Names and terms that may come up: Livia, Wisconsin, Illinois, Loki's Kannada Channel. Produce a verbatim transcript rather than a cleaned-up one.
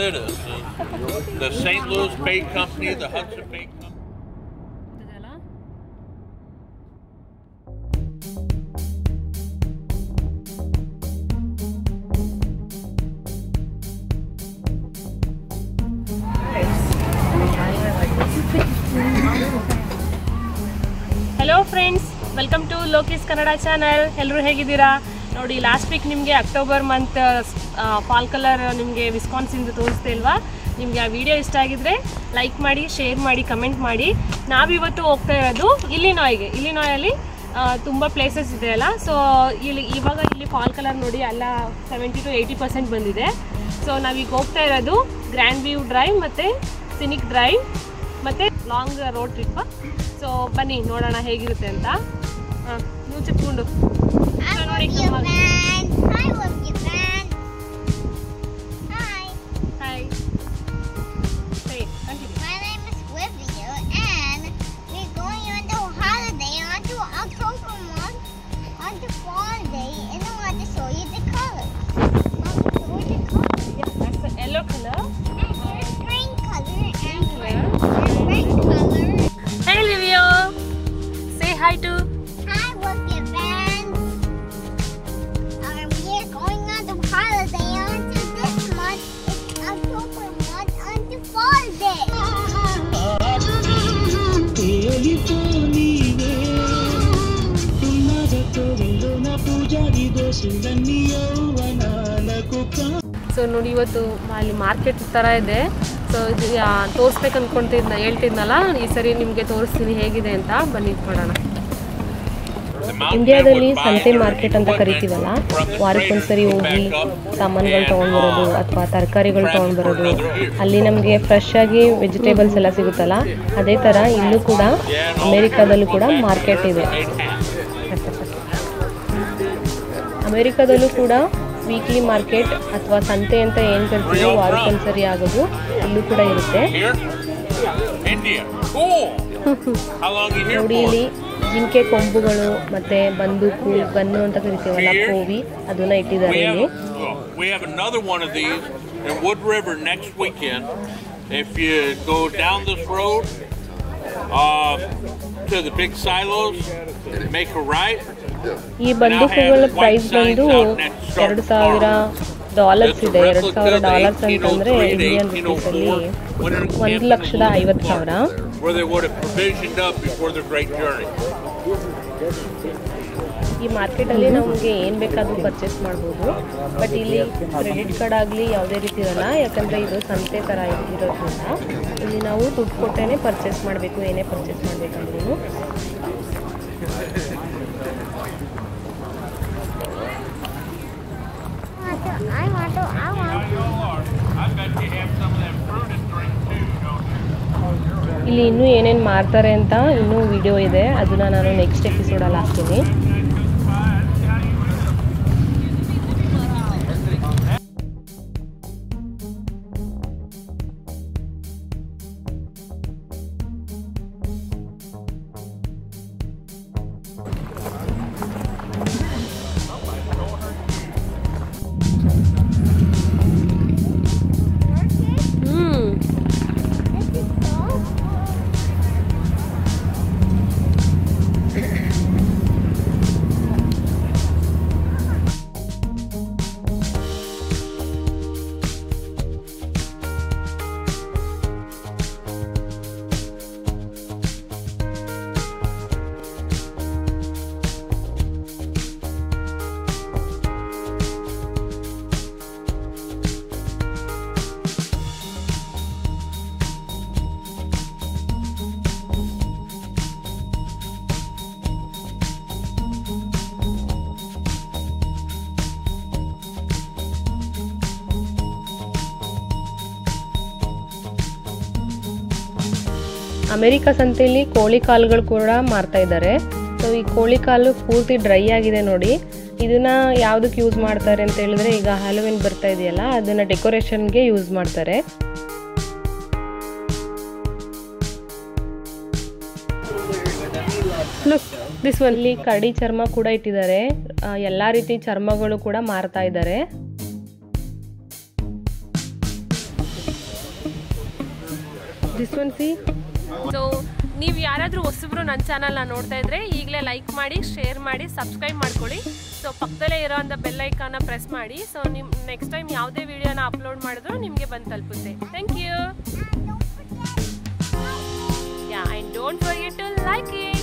did is, is the Saint Louis Bake Company, the Hudson Bake Company. Hello friends, welcome to Loki's Kannada Channel. Ellaru hegidira nodi last week nimge October month fall color nimge Wisconsin du toriste ilva nimge aa video ishta agidre like maadi share maadi comment maadi. Naavu ivattu hogta irodu Illinois ge. Illinois alli tumba places ide alla, so illi ivaga illi fall color nodi alla seventy to eighty percent bandide. So naavu iga hogta irodu Grand View Drive matte Scenic Drive matte long road trip. So ಬನ್ನಿ ನೋಡೋಣ ಹೇಗಿರುತ್ತೆ ಅಂತ. ನೀವು ಚಿಪ್ಕೊಂಡು ನೋಡಿ ನೋಡಿ. Hi love you man. Hi. Hi. Hey, continue. My name is Livia and we're going on the holiday on to October month on the fall day and I want to show you the colors. What the colors? Yeah, that's the yellow color. And here's green color and red color. Hey Livio, say hi to. Hi, what's your friends? Um, we are going on the holiday until this month. It's October month until fall day. So ನೋಡಿ ಇವತ್ತು ಅಲ್ಲಿ market ತರ ಇದೆ. So ತೋರಿಸ್ಬೇಕು ಅನ್ಕೊಂತಿದ್ನ ಹೇಳ್ತಿದ್ನಲ್ಲ ಈ ಸರಿ ನಿಮಗೆ ತೋರಿಸ್ತೀನಿ ಹೇಗಿದೆ ಅಂತ ಬನ್ನಿ ನೋಡೋಣ. ಇಂಡಿಯಾದಲ್ಲಿ ಸಂತೆ ಮಾರ್ಕೆಟ್ ಅಂತ ಕರಿತೀವಲ್ಲ ವಾರಕ್ಕೊಂದ್ಸರಿ ಹೋಗಿ ಸಾಮಾನುಗಳು ತೊಗೊಂಡ್ಬರೋದು ಅಥವಾ ತರಕಾರಿಗಳು ತೊಗೊಂಡ್ಬರೋದು ಅಲ್ಲಿ ನಮಗೆ ಫ್ರೆಶ್ ಆಗಿ ವೆಜಿಟೇಬಲ್ಸ್ ಎಲ್ಲ ಸಿಗುತ್ತಲ್ಲ ಅದೇ ಥರ ಇಲ್ಲೂ ಕೂಡ ಅಮೇರಿಕಾದಲ್ಲೂ ಕೂಡ ಮಾರ್ಕೆಟ್ ಇದೆ. ಅಮೇರಿಕಾದಲ್ಲೂ ಕೂಡ वीकली मार्केट अथवा संते ಅಂತ ಏನು ಕರೀತೀವಿ ವಾರಕ್ಕೊಂದ್ಸರಿ ಆಗೋದು ಇಲ್ಲೂ ಕೂಡ ಇರುತ್ತೆ. ನೋಡಿ ಇಲ್ಲಿ ಜಿಂಕೆ ಕೊಂಬುಗಳು ಮತ್ತೆ ಬಂದೂಕು ಗನ್ನು ಅಂತ ಕರೀತೀವಲ್ಲ ಕೋವಿ ಅದನ್ನ ಇಟ್ಟಿದ್ದಾರೆ ಇಲ್ಲಿ. We have another one of these in Wood River next weekend. If you go down this road uh, to the big silos, make a right. ಈ ಬಂದೂಕುಗಳ ಪ್ರೈಸ್ ಬಂದು ಎರಡು ಸಾವಿರ ಡಾಲರ್ಸ್ ಇದೆ. ಎರಡು ಸಾವಿರ ಡಾಲರ್ಸ್ ಅಂತಂದ್ರೆ ಇಂಡಿಯನ್ ರುಪೀಸಲ್ಲಿ ಒಂದು ಲಕ್ಷದ ಐವತ್ತು ಸಾವಿರ. ಈ ಮಾರ್ಕೆಟಲ್ಲಿ ನಮಗೆ ಏನು ಬೇಕಾದರೂ ಪರ್ಚೇಸ್ ಮಾಡ್ಬೋದು. ಬಟ್ ಇಲ್ಲಿ ಕ್ರೆಡಿಟ್ ಕಾರ್ಡ್ ಆಗಲಿ ಯಾವುದೇ ರೀತಿ ಇರಲ್ಲ ಯಾಕಂದರೆ ಇದು ಸಂತೆ ಥರ ಇರೋದ್ರಿಂದ ಇಲ್ಲಿ ನಾವು ದುಡ್ಡು ಕೊಟ್ಟೇ ಪರ್ಚೇಸ್ ಮಾಡಬೇಕು ಏನೇ ಪರ್ಚೇಸ್ ಮಾಡಬೇಕಂದ್ರೂ. I want to, I want to. I bet you have some of that fruit and drink too, don't you? ಇಲ್ಲಿ ಇನ್ನು ಏನೇನ್ ಮಾರ್ತಾರೆ ಅಂತ ಇನ್ನು ವಿಡಿಯೋ ಇದೆ ಅದನ್ನ ನಾನು ನೆಕ್ಸ್ಟ್ ಎಪಿಸೋಡ್ ಅಲ್ಲಿ ಹಾಕ್ತೀನಿ. ಅಮೇರಿಕಾ ಸಂತೆಯಲ್ಲಿ ಕೋಳಿ ಕಾಲುಗಳು ಕೂಡ ಮಾರ್ತಾ ಇದ್ದಾರೆ. ಸೊ ಈ ಕೋಳಿ ಕಾಲು ಪೂರ್ತಿ ಡ್ರೈ ಆಗಿದೆ ನೋಡಿ. ಇದನ್ನ ಯಾವುದಕ್ಕೆ ಯೂಸ್ ಮಾಡ್ತಾರೆ ಅಂತ ಹೇಳಿದ್ರೆ ಈಗ ಹ್ಯಾಲೋವಿನ್ ಬರ್ತಾ ಇದೆಯಲ್ಲ ಅದನ್ನ ಡೆಕೋರೇಷನ್ಗೆ ಯೂಸ್ ಮಾಡ್ತಾರೆ. ದಿಸ್ ಒನ್ಲಿ ಕರಡಿ ಚರ್ಮ ಕೂಡ ಇಟ್ಟಿದ್ದಾರೆ. ಎಲ್ಲ ರೀತಿ ಚರ್ಮಗಳು ಕೂಡ ಮಾರ್ತಾ ಇದ್ದಾರೆ. This one, see. So, ನೀವು ಯಾರಾದರೂ ಹೊಸಬ್ರು ನನ್ನ ಚಾನೆಲ್ ಅನ್ನು ನೋಡ್ತಾ ಇದ್ರೆ ಈಗಲೇ ಲೈಕ್ ಮಾಡಿ, ಶೇರ್ ಮಾಡಿ, ಸಬ್ಸ್ಕ್ರೈಬ್ ಮಾಡ್ಕೊಳ್ಳಿ. ಸೊ ಪಕ್ಕದಲ್ಲೇ ಇರೋಂತ ಬೆಲ್ ಐಕಾನ್ ಅನ್ನು ಪ್ರೆಸ್ ಮಾಡಿ. ಸೊ ನಿಮ್ ನೆಕ್ಸ್ಟ್ ಟೈಮ್ ಯಾವುದೇ ವಿಡಿಯೋನ ಅಪ್ಲೋಡ್ ಮಾಡಿದ್ರು ನಿಮಗೆ ಬಂದು ತಲುಪುತ್ತೆ. Thank you. Yeah, and don't forget to like it.